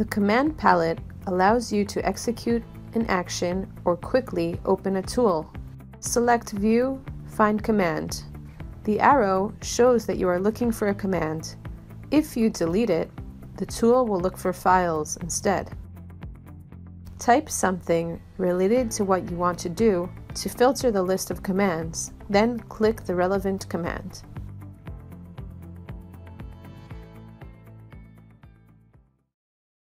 The command palette allows you to execute an action or quickly open a tool. Select View, Find Command. The arrow shows that you are looking for a command. If you delete it, the tool will look for files instead. Type something related to what you want to do to filter the list of commands, then click the relevant command.